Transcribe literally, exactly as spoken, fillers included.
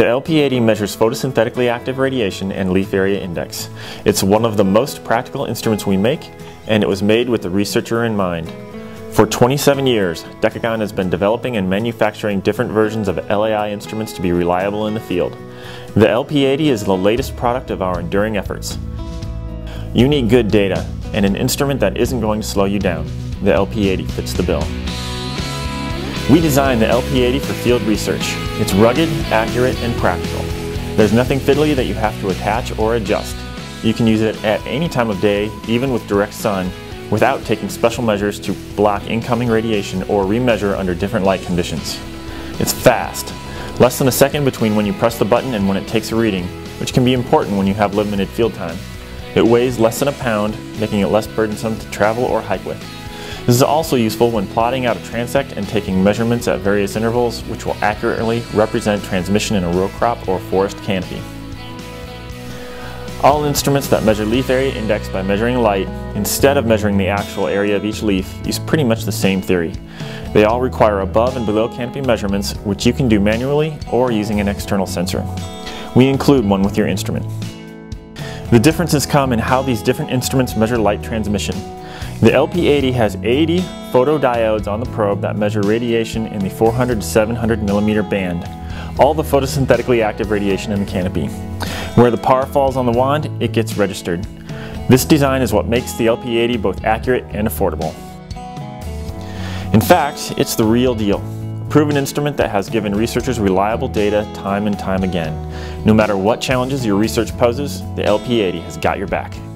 The L P eighty measures photosynthetically active radiation and leaf area index. It's one of the most practical instruments we make, and it was made with the researcher in mind. For twenty-seven years, Decagon has been developing and manufacturing different versions of L A I instruments to be reliable in the field. The L P eighty is the latest product of our enduring efforts. You need good data and an instrument that isn't going to slow you down. The L P eighty fits the bill. We designed the L P eighty for field research. It's rugged, accurate, and practical. There's nothing fiddly that you have to attach or adjust. You can use it at any time of day, even with direct sun, without taking special measures to block incoming radiation or remeasure under different light conditions. It's fast, less than a second between when you press the button and when it takes a reading, which can be important when you have limited field time. It weighs less than a pound, making it less burdensome to travel or hike with. This is also useful when plotting out a transect and taking measurements at various intervals, which will accurately represent transmission in a row crop or forest canopy. All instruments that measure leaf area index by measuring light, instead of measuring the actual area of each leaf, use pretty much the same theory. They all require above and below canopy measurements, which you can do manually or using an external sensor. We include one with your instrument. The differences come in how these different instruments measure light transmission. The L P eighty has eighty photodiodes on the probe that measure radiation in the four hundred to seven hundred millimeter band, all the photosynthetically active radiation in the canopy. Where the P A R falls on the wand, it gets registered. This design is what makes the L P eighty both accurate and affordable. In fact, it's the real deal. A proven instrument that has given researchers reliable data time and time again. No matter what challenges your research poses, the L P eighty has got your back.